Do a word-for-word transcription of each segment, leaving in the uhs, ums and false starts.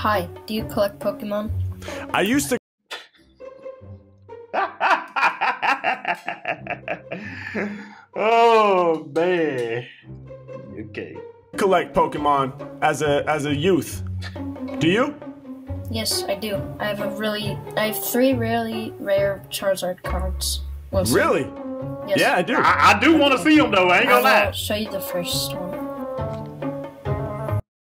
Hi, do you collect Pokemon? I used to. Oh man. Okay. Collect Pokemon as a as a youth. Do you? Yes, I do. I have a really I have three really rare Charizard cards. We'll really? Yes. Yeah, I do. I, I do want to see them though. I ain't gonna lie. I'll show you the first one.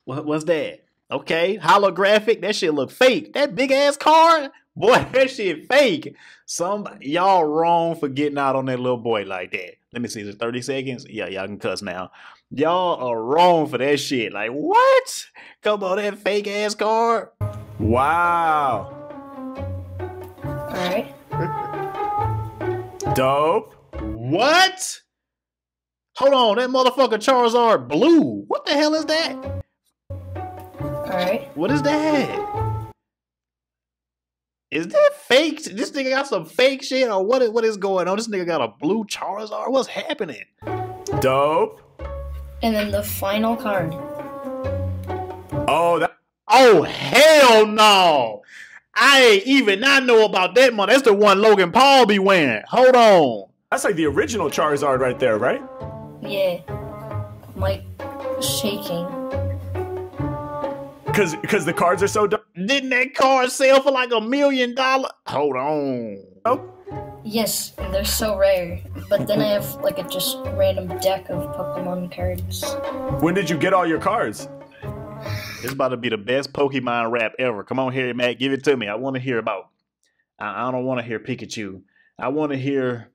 What was that? Okay, holographic. That shit look fake. That big ass card, boy, that shit fake. Some y'all wrong for getting out on that little boy like that. Let me see, is it thirty seconds? Yeah, y'all can cuss now. Y'all are wrong for that shit. Like what? Come on, that fake ass card. Wow. All right. Dope. What? Hold on, that motherfucker Charizard blue. What the hell is that? Alright. What is that? Is that fake? This nigga got some fake shit or what is, what is going on? This nigga got a blue Charizard? What's happening? Dope. And then the final card. Oh, that. Oh, hell no. I ain't even I know about that one. That's the one Logan Paul be wearing. Hold on. That's like the original Charizard right there, right? Yeah. I'm like shaking. Cause, cause the cards are so dumb. Didn't that card sell for like a million dollars? Hold on. Oh. Yes, they're so rare. But then I have like a just random deck of Pokemon cards. When did you get all your cards? It's about to be the best Pokemon rap ever. Come on, Harry Mack, give it to me. I want to hear about. I, I don't want to hear Pikachu. I want to hear.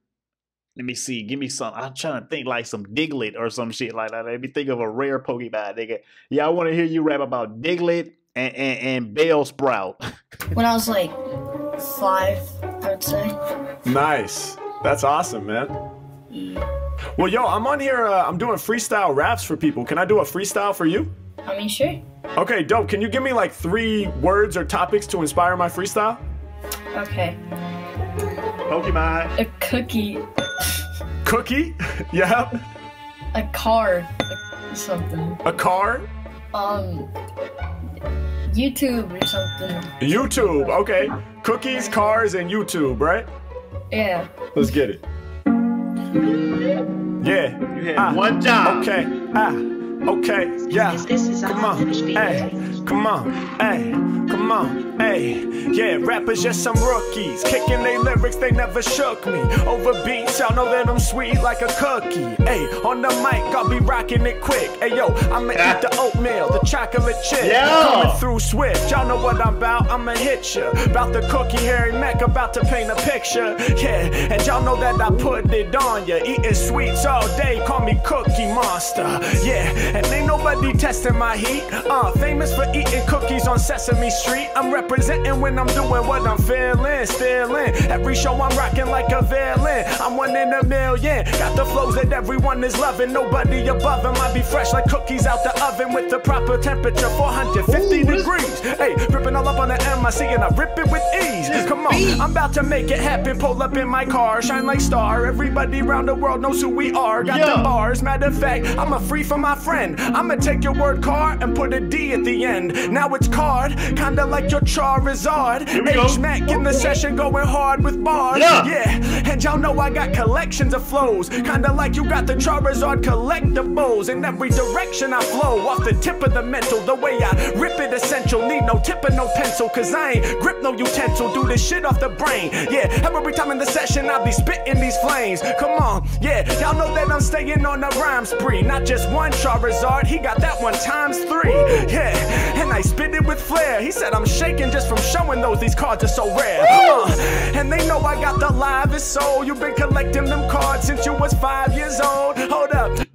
Let me see. Give me some. I'm trying to think like some Diglett or some shit like that. Let me think of a rare Pokemon, nigga. Yeah, I want to hear you rap about Diglett and, and, and Bellsprout. When I was like five, I would say. Nice. That's awesome, man. Mm. Well, yo, I'm on here. Uh, I'm doing freestyle raps for people. Can I do a freestyle for you? I mean, sure. Okay, dope. Can you give me like three words or topics to inspire my freestyle? Okay. Pokemon. A cookie. Cookie? Yeah. A car. Something. A car? Um, YouTube or something. YouTube, okay. Cookies, cars, and YouTube, right? Yeah. Let's get it. Yeah. You had ah. one job. Okay. Ah. Okay. Yeah. Come on. Hey. Come on. Hey. Come on. Hey. Yeah. Rappers just some rookies. Kicking they lyrics, they never shook me. Over beats, y'all know that I'm sweet like a cookie. Hey. On the mic, I'll be rocking it quick. Hey yo, I'ma eat the oatmeal, the chocolate chip. Yeah. Coming through swift. Y'all know what I'm about. I'ma hit ya. About the cookie, Harry Mack, about to paint a picture. Yeah. And y'all know that I put it on ya. Eating sweets all day, call me Cookie Monster. Yeah. And ain't nobody testing my heat. Uh, famous for eating cookies on Sesame Street. I'm representing when I'm doing what I'm feeling, still in. Every show I'm rocking like a villain. I'm one in a million. Got the flows that everyone is loving. Nobody above them. I be fresh like cookies out the oven with the proper temperature, four hundred fifty Ooh, degrees. Hey, ripping all up on the M I C and I rip it with ease. Come on, beat. I'm about to make it happen. Pull up in my car, shine like star. Everybody around the world knows who we are. Got yeah. the bars. Matter of fact, I'm a free for my friend. I'ma take your word car and put a D at the end. Now it's card, kinda like your Charizard. Ash Mack in the session going hard with bars. Yeah. yeah, and y'all know I got collections of flows. Kinda like you got the Charizard collectibles. In every direction I flow, off the tip of the mental. The way I rip it essential, need no tip and no pencil. Cause I ain't grip no utensil, do this shit off the brain. Yeah, every time in the session I be spitting these flames. Come on, yeah, y'all know that I'm staying on a rhyme spree. Not just one Charizard. He got that one times three. Yeah, and I spit it with flair. He said I'm shaking just from showing those. These cards are so rare. uh, And they know I got the livest soul. You've been collecting them cards since you was five years old. Hold up.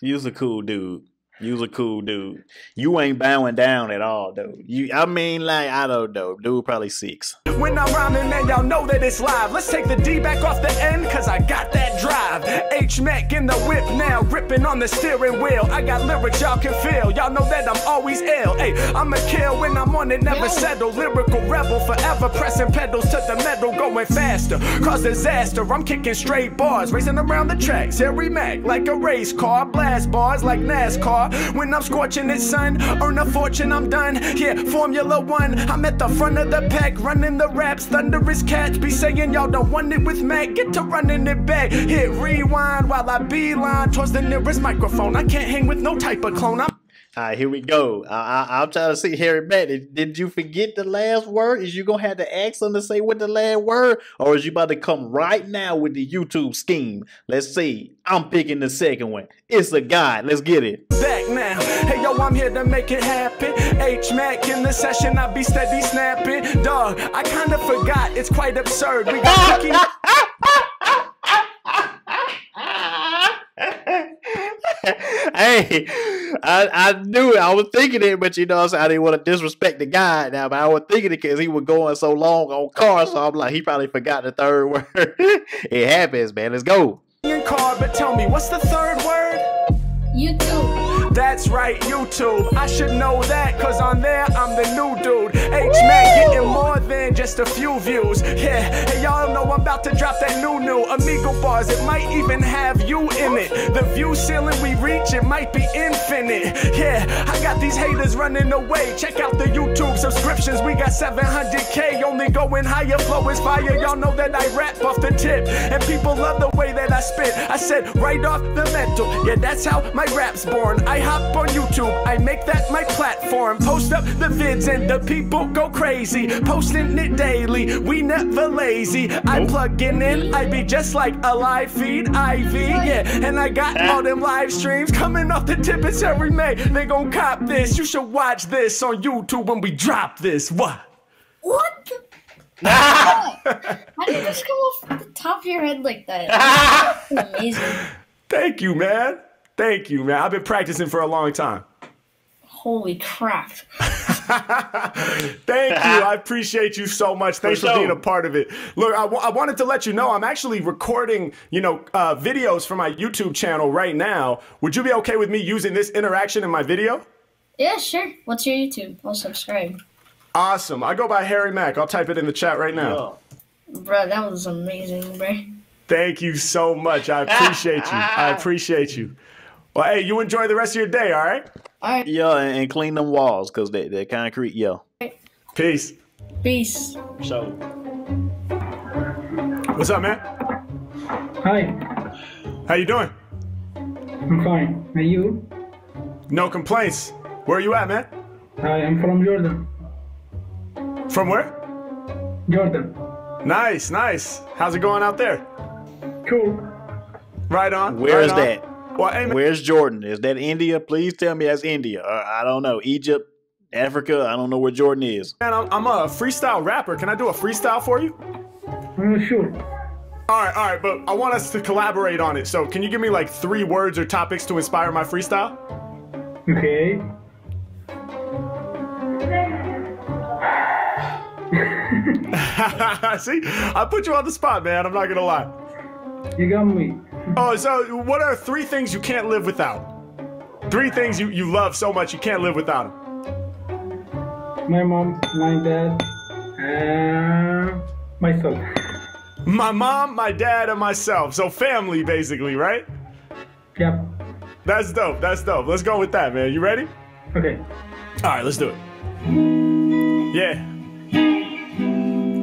You's a cool dude. You's a cool dude. You ain't bowing down at all, dude. You, I mean, like, I don't know. Dude probably six. When I'm rhyming, man, y'all know that it's live. Let's take the D back off the end, cause I got that drive. H Mack in the whip now, ripping on the steering wheel. I got lyrics y'all can feel. Y'all know that I'm always ill. Hey, I'ma kill when I'm on it, never settle. Lyrical rebel forever, pressing pedals to the metal, going faster, cause disaster. I'm kicking straight bars, racing around the tracks. Harry Mack like a race car, blast bars like NASCAR. When I'm scorching it, son, earn a fortune. I'm done. Yeah, Formula One. I'm at the front of the pack, running the raps. Thunderous cats be saying y'all don't want it with Mac. Get to running it back. Hit rewind while I beeline towards the nearest microphone. I can't hang with no type of clone. I'm All right, here we go. I, I, I'm trying to see, Harry Mack, did you forget the last word? Is you going to have to ask them to say what the last word? Or is you about to come right now with the YouTube scheme? Let's see. I'm picking the second one. It's a guy. Let's get it. Back now. Hey, yo, I'm here to make it happen. H-Mack in the session. I be steady snapping. Dog, I kind of forgot. It's quite absurd. We got cooking. Hey, I, I knew it. I was thinking it, but you know, so I didn't want to disrespect the guy now, but I was thinking it because he was going so long on cars, so I'm like, he probably forgot the third word. It happens, man. Let's go. Car, but tell me, what's the third word? YouTube. That's right, YouTube. I should know that because on there, I'm the new dude. H-Mack getting more than just a few views. Yeah, hey, y'all know I'm about to drop that new new Amigo bars. It might even have you in it. The view ceiling we reach, it might be infinite. Yeah, I got these haters running away. Check out the YouTube subscriptions. We got seven hundred K, only going higher. Flow is fire. Y'all know that I rap off the tip, and people love the way that I spit. I said right off the mental. Yeah, that's how my rap's born. I hop on YouTube. I make that my platform. Post up the vids and the people go crazy, posting it daily. We never lazy. I plug in in, I be just like a live feed, I V, yeah. And I got all them live streams coming off the tip. It's every May. They gon' cop this. You should watch this on YouTube when we drop this. What? What? The How did this come off the top of your head like that? That's amazing. Thank you, man. Thank you, man. I've been practicing for a long time. Holy crap. Thank you. I appreciate you so much. Thanks for, for sure. being a part of it. Look, I, w I wanted to let you know I'm actually recording, you know, uh, videos for my YouTube channel right now. Would you be okay with me using this interaction in my video? Yeah, sure. What's your YouTube? I'll subscribe. Awesome. I go by Harry Mack. I'll type it in the chat right now. Yo. Bro, that was amazing, bro. Thank you so much. I appreciate you. I appreciate you. Well, hey, you enjoy the rest of your day, all right? Right. Yeah, and, and clean them walls because they, they're concrete, yo. Peace. Peace. So, what's up, man? Hi. How you doing? I'm fine. Are you? No complaints. Where are you at, man? I am from Jordan. From where? Jordan. Nice, nice. How's it going out there? Cool. Right on. Where right is on. that? Well, where's Jordan? Is that India? Please tell me that's India. Uh, I don't know. Egypt, Africa. I don't know where Jordan is. Man, I'm, I'm a freestyle rapper. Can I do a freestyle for you? Mm, sure. All right, all right. But I want us to collaborate on it. So can you give me like three words or topics to inspire my freestyle? Okay. See, I put you on the spot, man. I'm not going to lie. You got me. Oh, so what are three things you can't live without? Three things you, you love so much you can't live without them. My mom, my dad, and myself. My mom, my dad, and myself. So family, basically, right? Yep. That's dope. That's dope. Let's go with that, man. You ready? Okay. All right, let's do it. Yeah.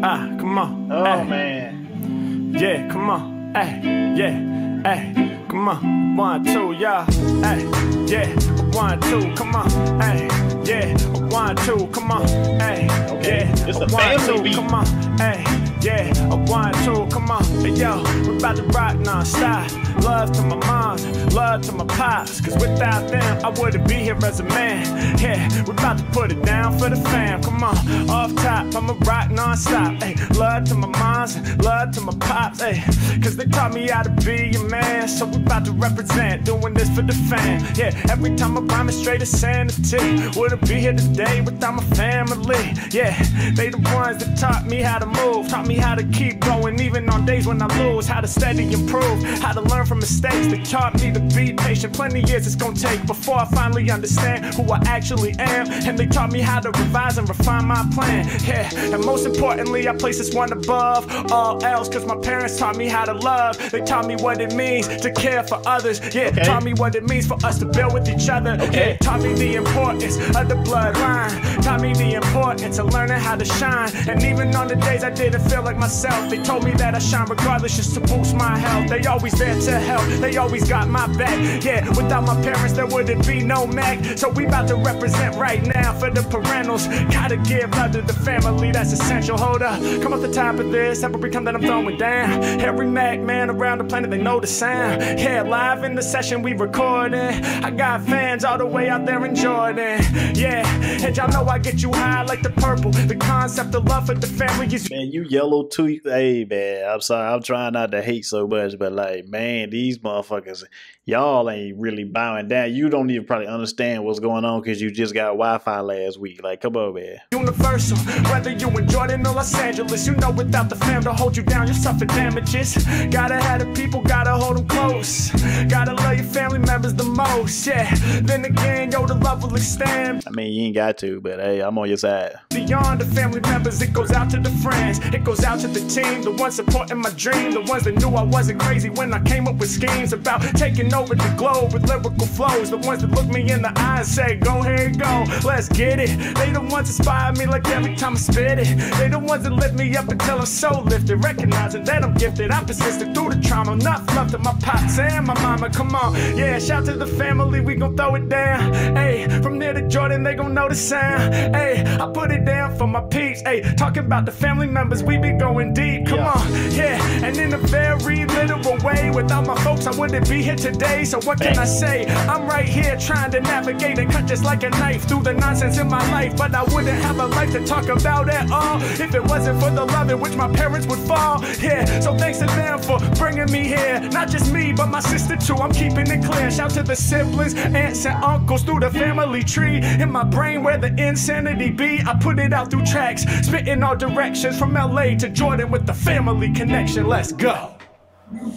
Ah, come on. Oh, hey. Man. Yeah, come on. Ay, yeah, ay, come on, one, two, yeah, ay, yeah, one, two, come on, ay, yeah, one, two, come on, ay, yeah, one, two, come on, ay, yeah, one, two, come on, hey, yo, we're about to rock non-stop. Love to my mom, love to my pops, cause without them, I wouldn't be here as a man. Yeah, we're about to put it down for the fam, come on, off top, I'ma rock non-stop. Ay, love to my moms, love to my pops, ay, cause they taught me how to be a man, so we're about to represent, doing this for the fam. Yeah, every time I rhyme it's straight to sanity, wouldn't be here today without my family. Yeah, they the ones that taught me how to move, taught me me how to keep going, even on days when I lose, how to steady improve, how to learn from mistakes. They taught me to be patient, plenty years it's gonna take before I finally understand who I actually am. And they taught me how to revise and refine my plan, yeah. And most importantly, I place this one above all else, cause my parents taught me how to love. They taught me what it means to care for others, yeah, okay. Taught me what it means for us to build with each other, okay. Yeah, taught me the importance of the bloodline, taught me the importance of learning how to shine. And even on the days I didn't feel like myself, they told me that I shine regardless just to boost my health. They always there to help, they always got my back, yeah. Without my parents there wouldn't be no Mac. So we about to represent right now for the parentals, gotta give love to the family, that's essential. Hold up, come off the top of this, have a become that I'm throwing down. Harry Mack, man, around the planet they know the sound, yeah. Live in the session we recording, I got fans all the way out there in Jordan, yeah. And y'all know I get you high like the purple, the concept of love for the family is, man, you yellow too. Hey man, I'm sorry, I'm trying not to hate so much, but like, man, these motherfuckers, y'all ain't really bowing down. You don't even probably understand what's going on because you just got Wi-Fi last week. Like, come on, man. Universal, whether you in Jordan or Los Angeles, you know without the fam to hold you down, you suffer damages. Gotta have the people, gotta hold them close. Gotta love your family members the most, yeah. Then again, yo, the love will extend. I mean, you ain't got to, but hey, I'm on your side. Beyond the family members, it goes out to the friends. It goes out to the team, the ones supporting my dream. The ones that knew I wasn't crazy when I came up with schemes about taking over the globe with lyrical flows. The ones that look me in the eye and say, go ahead, go, let's get it. They the ones that inspire me like every time I spit it. They the ones that lift me up until I'm so lifted. Recognizing that I'm gifted, I persisted through the trauma. Enough love to my pops and my mama, come on. Yeah, shout to the family, we gon' throw it down. Hey, from there to Jordan, they gon' know the sound. Hey, I put it down for my peeps. Hey, talking about the family members, we be going deep, come yeah. on. Yeah, and in a very literal way, without my folks, I wouldn't be here today. So what can I say? I'm right here trying to navigate and cut just like a knife through the nonsense in my life, but I wouldn't have a life to talk about at all if it wasn't for the love in which my parents would fall. Yeah, so thanks to them for bringing me here. Not just me, but my sister too, I'm keeping it clear. Shout to the siblings, aunts and uncles through the family tree. In my brain where the insanity be, I put it out through tracks, spitting all directions from L A to Jordan with the family connection. Let's go.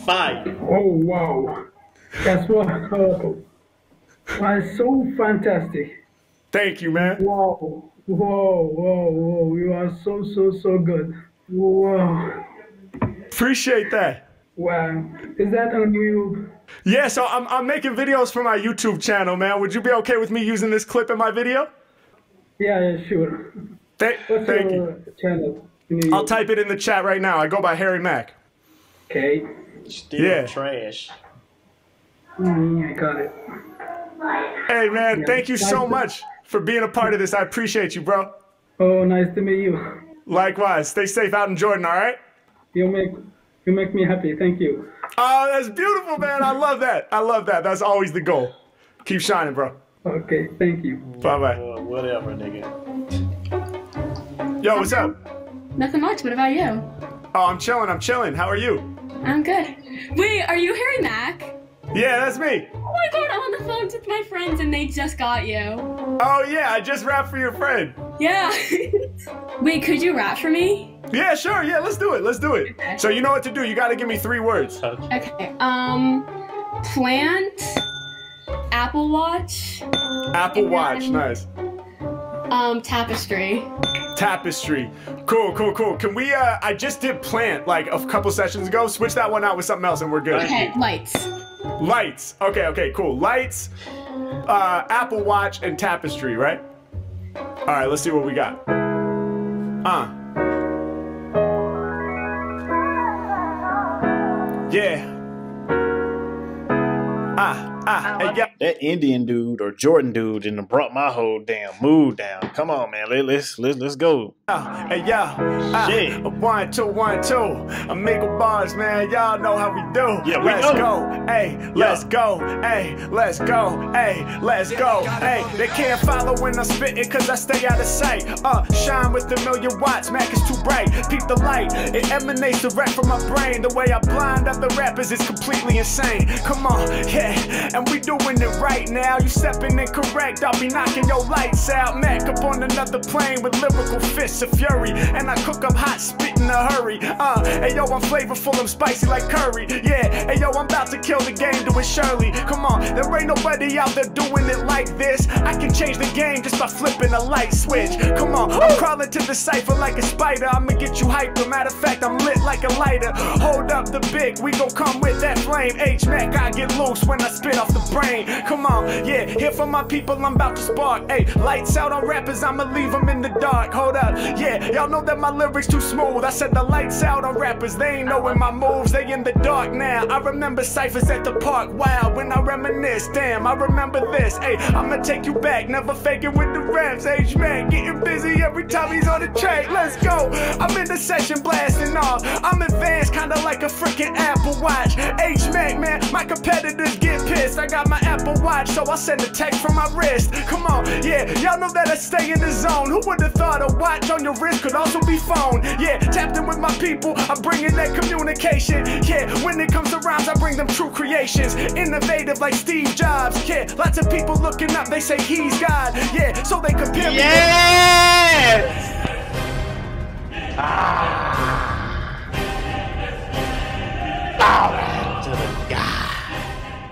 Bye. Oh wow. That's what uh, that's so fantastic. Thank you, man. Wow. Whoa, whoa, whoa. You are so, so, so good. Whoa. Appreciate that. Wow. Is that on YouTube? Yeah, so I'm, I'm making videos for my YouTube channel, man. Would you be okay with me using this clip in my video? Yeah, yeah, sure. Th What's thank you. Channel? I'll type it in the chat right now. I go by Harry Mack. Okay. Still yeah. trash. Mm, I got it. Hey, man, yeah, thank you nice so much for being a part of this. I appreciate you, bro. Oh, nice to meet you. Likewise. Stay safe out in Jordan, all right? You make, you make me happy. Thank you. Oh, that's beautiful, man. I love that. I love that. That's always the goal. Keep shining, bro. Okay, thank you. Bye-bye. Uh, whatever, nigga. Yo, what's up? Nothing much. What about you? Oh, I'm chilling. I'm chilling. How are you? I'm good. Wait, are you Harry Mack? Yeah, that's me. Oh my god, I'm on the phone with my friends and they just got you. Oh yeah, I just rapped for your friend. Yeah. Wait, could you rap for me? Yeah, sure. Yeah, let's do it. Let's do it. Okay. So you know what to do. You got to give me three words. Okay. Um, plant, Apple Watch. Apple Watch, nice. Um, tapestry. Tapestry. Cool, cool, cool. Can we, uh, I just did plant like a couple sessions ago. Switch that one out with something else and we're good. Okay, lights. Lights. Okay, okay, cool. Lights, uh, Apple Watch, and tapestry, right? All right, let's see what we got. Uh. Yeah. Ah, ah, hey, yeah. That Indian dude or Jordan dude and brought my whole damn mood down. Come on, man. Let, let's, let's, let's go. Uh, hey, yeah. Uh, Shit. One, two, one, two. I make a bars, man. Y'all know how we do. Yeah, we let's know. Go. Hey, yeah. Let's go. Hey, let's go. Hey, let's go. Hey, they can't follow when I'm spitting because I stay out of sight. Uh, shine with a million watts. Mac is too bright. Peep the light. It emanates direct from my brain. The way I blind other rappers is completely insane. Come on. Yeah. and we doing it right now. You stepping incorrect, I'll be knocking your lights out. Mack up on another plane with lyrical fists of fury, and I cook up hot spit in a hurry. Uh, hey yo, I'm flavorful, I'm spicy like curry. Yeah, hey yo, I'm about to kill the game, do it surely. Come on, there ain't nobody out there doing it like this. I can change the game just by flipping a light switch. Come on, I'm crawling to the cipher like a spider. I'ma get you hyper. Matter of fact, I'm lit like a lighter. Hold up the big, we gon' come with that flame. H Mack, I get loose when I spit off the brain. Come on, yeah, here for my people, I'm about to spark. Hey, lights out on rappers, I'ma leave them in the dark. Hold up, yeah, y'all know that my lyrics too smooth. I said the lights out on rappers, they ain't knowing my moves, they in the dark now. I remember ciphers at the park, wow, when I reminisce, damn, I remember this. Hey, I'ma take you back, never faking with the raps. H Mack, getting busy every time he's on the track. Let's go, I'm in the session blasting off. I'm advanced, kinda like a freaking Apple Watch. H Mack, man, my competitors get pissed. I got my Apple Watch, so I send a text from my wrist. Come on, yeah, y'all know that I stay in the zone. Who would've thought a watch on your wrist could also be phone? Yeah, tapped in with my people, I'm bringing that communication. Yeah, when it comes to rhymes, I bring them true creations. Innovative like Steve Jobs, yeah. Lots of people looking up, they say he's God. Yeah, so they compare me. Yes! Ah!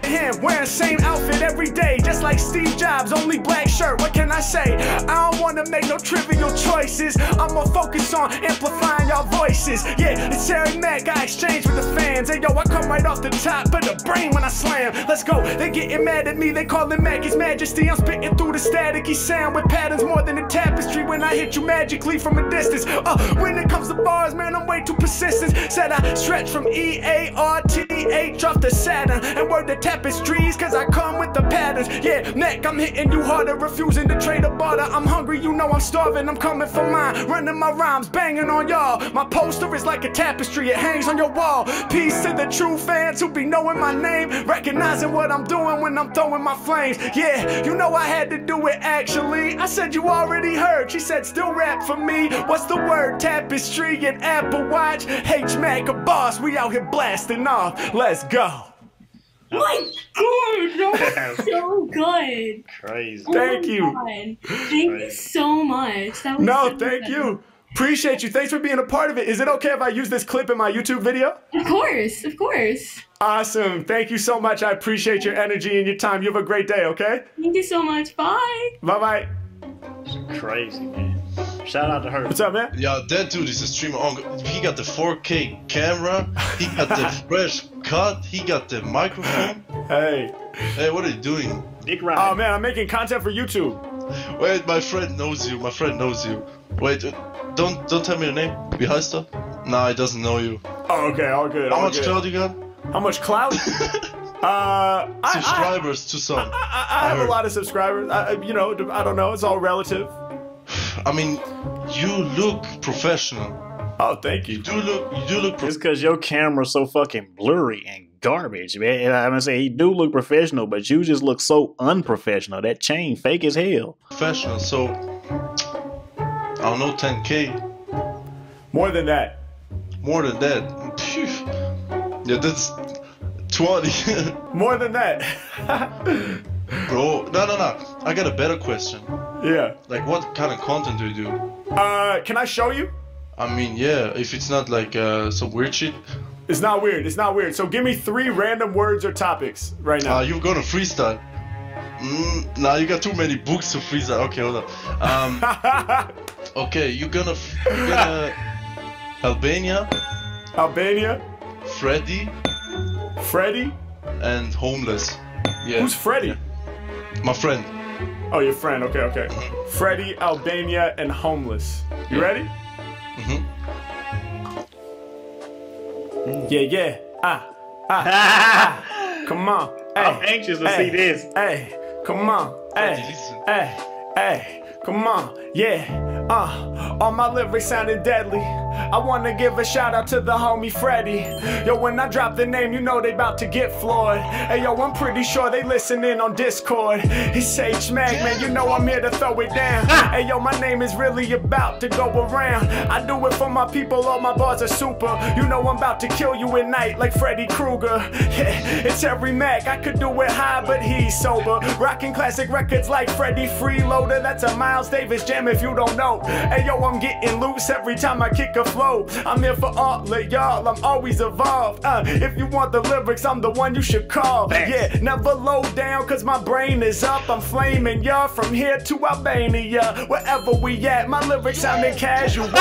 Him wearing same outfit every day, just like Steve Jobs, only black shirt. What can I say? I don't want to make no trivial choices. I'ma focus on amplifying y'all voices. Yeah, it's Harry Mack, I exchange with the fans. Hey yo, I come right off the top of the brain when I slam. Let's go, they getting mad at me, they calling Mack his majesty. I'm spitting through the staticky sound with patterns more than a tapestry when I hit you magically from a distance. Uh, when it comes to bars, man, I'm way too persistent. Said I stretch from E A R T H off to Saturn, and word to tap trees, cause I come with the patterns. Yeah, Mack, I'm hitting you harder, refusing to trade or barter. I'm hungry, you know I'm starving, I'm coming for mine. Running my rhymes, banging on y'all. My poster is like a tapestry, it hangs on your wall. Peace to the true fans who be knowing my name, recognizing what I'm doing when I'm throwing my flames. Yeah, you know I had to do it actually. I said you already heard, she said still rap for me. What's the word? Tapestry and Apple Watch. H Mack a boss, we out here blasting off. Let's go. My God, that was so good. Crazy. Oh thank you. God. Thank Crazy. you so much. That was no, so thank good. you. Appreciate you. Thanks for being a part of it. Is it okay if I use this clip in my YouTube video? Of course, of course. Awesome. Thank you so much. I appreciate your energy and your time. You have a great day, okay? Thank you so much. Bye. Bye-bye. Crazy, man. Shout out to her. What's up, man? Yeah, that dude is a streamer. He got the four K camera. He got the fresh cut. He got the microphone. Hey. Hey, what are you doing? Big round. Oh, man, I'm making content for YouTube. Wait, my friend knows you. My friend knows you. Wait, don't don't tell me your name. Wie heißt er? Nah, he doesn't know you. Oh, okay, all good. How all much good. cloud you got? How much cloud? Uh, subscribers I, I, to some. I, I, I have I a lot of subscribers. I, you know, I don't know. It's all relative. I mean, you look professional. Oh, thank you. You do look, you do look. It's because your camera's so fucking blurry and garbage, man. And I'm gonna say, you do look professional, but you just look so unprofessional. That chain fake as hell. Professional, so I don't know, ten K. More than that. More than that. Phew. Yeah, that's twenty. More than that. Bro, no, no, no. I got a better question. Yeah. Like, what kind of content do you do? Uh, can I show you? I mean, yeah, if it's not like uh, some weird shit. It's not weird, it's not weird. So give me three random words or topics right now. Uh, you're gonna freestyle. Mm, nah, you got too many books to freestyle. Okay, hold on. Um, okay, you're gonna... You're gonna Albania. Albania. Freddy. Freddy. And homeless. Yeah. Who's Freddy? Yeah. My friend. Oh, your friend. Okay, okay. Freddy, Albania, and homeless. You yeah. ready? Mm-hmm. Yeah, yeah. Ah, ah, ah. Come on. Ay, I'm anxious to ay, see this. Hey, come on. Hey, hey, hey. Come on. Yeah. Uh, all my lyrics sounded deadly. I wanna give a shout out to the homie Freddy. Yo, when I drop the name, you know they about to get floored. Hey yo, I'm pretty sure they listening on Discord. It's H Mack, man, you know I'm here to throw it down. Hey yo, my name is really about to go around. I do it for my people, all my bars are super. You know I'm about to kill you at night like Freddy Krueger. Yeah, it's Harry Mack, I could do it high, but he's sober. Rocking classic records like Freddy Freeloader. That's a Miles Davis jam if you don't know. Hey yo, I'm getting loose every time I kick a flow. I'm here for all of y'all, I'm always evolved. Uh, if you want the lyrics, I'm the one you should call. Thanks. Yeah, never low down, cause my brain is up. I'm flaming y'all from here to Albania. Wherever we at, my lyrics sounding casual. It's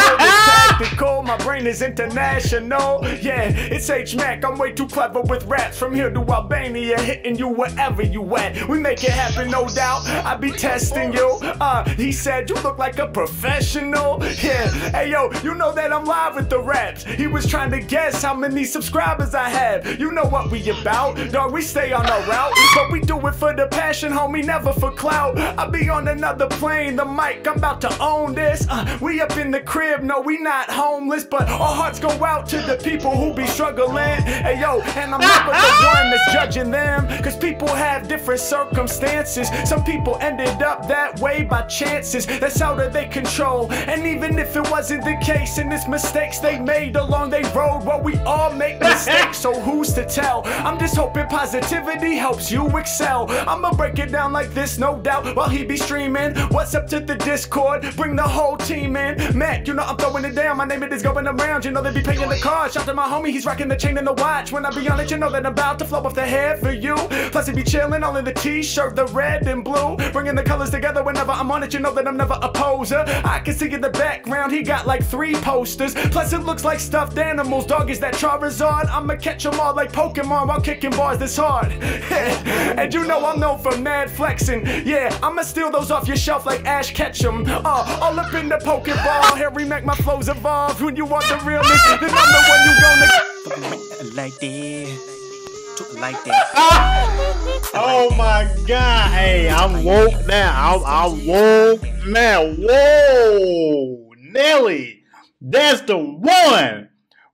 tactical, my brain is international. Yeah, it's H Mack, I'm way too clever with raps. From here to Albania, hitting you wherever you at. We make it happen, no doubt. I be testing you. Uh, he said, you look like a professional. Yeah, hey yo, you know that I'm live with the raps. He was trying to guess how many subscribers I have. You know what we about, dog, we stay on our route. But we do it for the passion, homie, never for clout. I be on another plane, the mic, I'm about to own this. Uh, we up in the crib, no, we not homeless. But our hearts go out to the people who be struggling. Hey yo, and I'm never the one that's judging them, cause people have different circumstances. Some people ended up that way by chances, that's out of their control. And even if it wasn't the case, and it's mistakes they made along their road, well, we all make mistakes, so who's to tell? I'm just hoping positivity helps you excel. I'ma break it down like this, no doubt, while he be streaming. What's up to the Discord? Bring the whole team in. Mac, you know I'm throwing it down, my name it is going around. You know they be paying the card. Shout to my homie, he's rocking the chain and the watch. When I be on it, you know that I'm about to flow off the head for you. Plus he be chilling all in the t-shirt, the red and blue. Bringing the colors together whenever I'm on it, you know that I'm never a poser. I can see in the background, he got like three posters. Plus it looks like stuffed animals, dog, is that Charizard? I'ma catch them all like Pokemon while kicking bars this hard. And you know I'm known for mad flexing. Yeah, I'ma steal those off your shelf like Ash Ketchum. Uh, all up in the Pokéball, Harry Mack, my flow's evolved. When you want the realness, then I'm the one you gonna like that, like that. Oh my God! Hey, I'm woke now. I'm, I'm woke now. Whoa, Nelly, that's the one.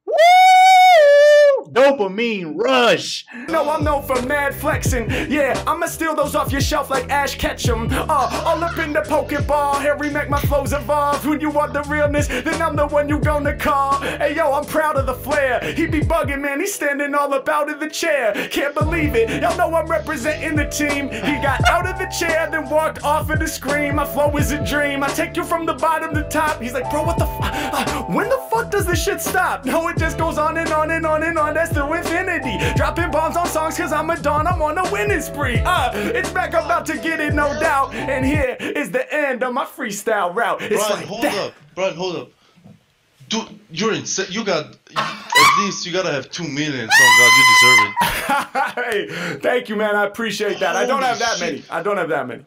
Woo! Dopamine rush. No, I'm known for mad flexing. Yeah, I'ma steal those off your shelf like Ash Ketchum. Uh, all up in the Pokeball, Harry Mack, my flow's evolved. When you want the realness, then I'm the one you gonna call. Hey yo, I'm proud of the flair. He be bugging, man, he's standing all up out of the chair. Can't believe it, y'all know I'm representing the team. He got out of the chair, then walked off of the screen. My flow is a dream, I take you from the bottom to top. He's like, bro, what the f uh, when the fuck does this shit stop? No, it just goes on and on and on and on. That's through infinity. Dropping bombs on songs cause I'm a don, I'm on a winning spree. Uh, it's Mack, I'm about to get it, no doubt. And here is the end of my freestyle route. It's Brian, like hold that. up. Brian, hold up. Dude, you're in, you got, at least you gotta have two million songs out. You deserve it. Hey, thank you, man. I appreciate that. Holy I don't have that shit. many. I don't have that many.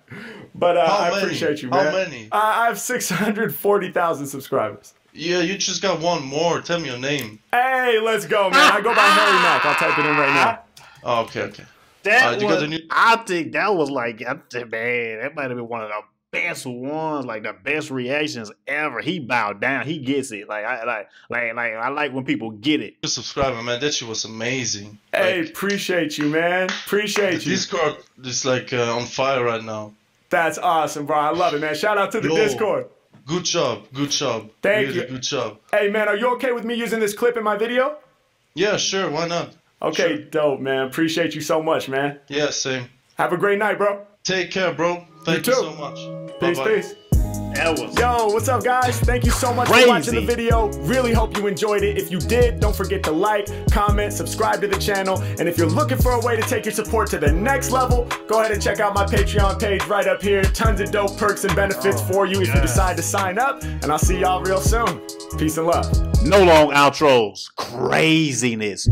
But uh, I many? appreciate you, man. How many? Uh, I have six hundred forty thousand subscribers. Yeah, you just got one more. Tell me your name. Hey, let's go, man. I go by Harry Mack. I'll type it in right now. Oh, okay, okay. That uh, was, you new I think that was like, man, that might have been one of the best ones, like the best reactions ever. He bowed down. He gets it. Like, I like, like, like I like when people get it. You're subscribing, man. That shit was amazing. Hey, like, appreciate you, man. Appreciate you. Discord is like uh, on fire right now. That's awesome, bro. I love it, man. Shout out to the Yo. Discord. Good job, good job. Thank you. Good job. Hey, man, are you okay with me using this clip in my video? Yeah, sure. Why not? Okay, sure. Dope, man. Appreciate you so much, man. Yeah, same. Have a great night, bro. Take care, bro. Thank you, you so much. Peace, Bye-bye. peace. Yo, what's up, guys? Thank you so much Crazy. for watching the video. Really hope you enjoyed it. If you did, don't forget to like, comment, subscribe to the channel. And if you're looking for a way to take your support to the next level, go ahead and check out my Patreon page right up here. Tons of dope perks and benefits oh, for you if yes. you decide to sign up. And I'll see y'all real soon. Peace and love. No long outros. Craziness.